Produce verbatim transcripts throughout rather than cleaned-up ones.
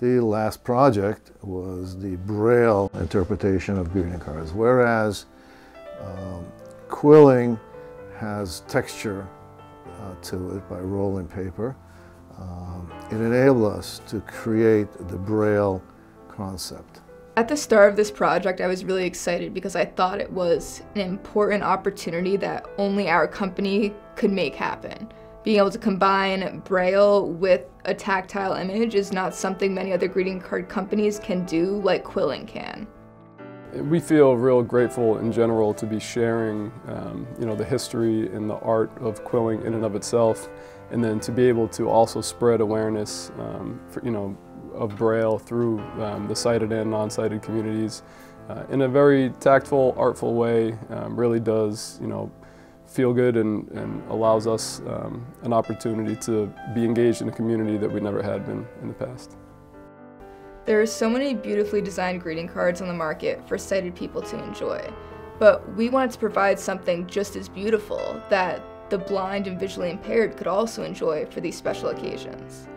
The last project was the Braille interpretation of greeting cards, whereas um, quilling has texture uh, to it by rolling paper. Um, it enabled us to create the Braille concept. At the start of this project, I was really excited because I thought it was an important opportunity that only our company could make happen. Being able to combine Braille with a tactile image is not something many other greeting card companies can do like quilling can. We feel real grateful in general to be sharing um, you know, the history and the art of quilling in and of itself, and then to be able to also spread awareness um, for, you know, of Braille through um, the sighted and non-sighted communities uh, in a very tactful, artful way. Um, really does, you know, feel good and, and allows us um, an opportunity to be engaged in a community that we never had been in the past. There are so many beautifully designed greeting cards on the market for sighted people to enjoy, but we wanted to provide something just as beautiful that the blind and visually impaired could also enjoy for these special occasions.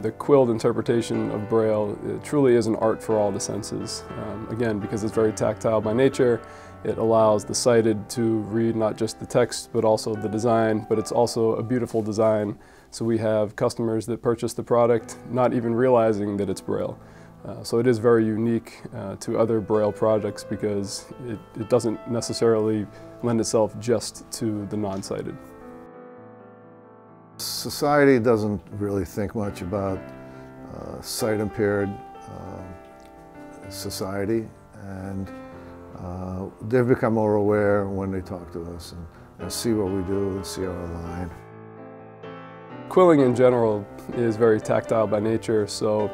The quilled interpretation of Braille, it truly is an art for all the senses. Um, again, because it's very tactile by nature, it allows the sighted to read not just the text, but also the design, but it's also a beautiful design. So we have customers that purchase the product not even realizing that it's Braille. Uh, so it is very unique uh, to other Braille products because it, it doesn't necessarily lend itself just to the non-sighted. Society doesn't really think much about uh, sight-impaired uh, society, and uh, they've become more aware when they talk to us and, and see what we do and see our line. Quilling in general is very tactile by nature, so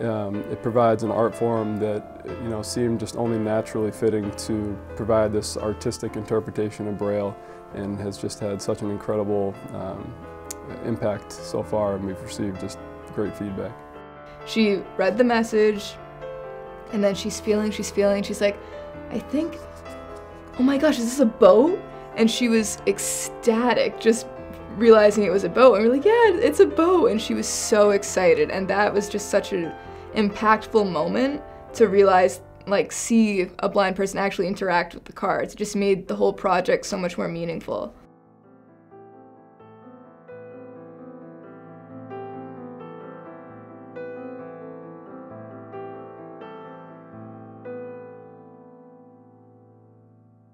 um, it provides an art form that, you know, seemed just only naturally fitting to provide this artistic interpretation of Braille, and has just had such an incredible um, impact so far, and we've received just great feedback. She read the message, and then she's feeling, she's feeling, she's like, I think, oh my gosh, is this a boat? And she was ecstatic, just realizing it was a boat, and we're like, yeah, it's a boat, and she was so excited, and that was just such an impactful moment to realize, like, see a blind person actually interact with the cards. It just made the whole project so much more meaningful.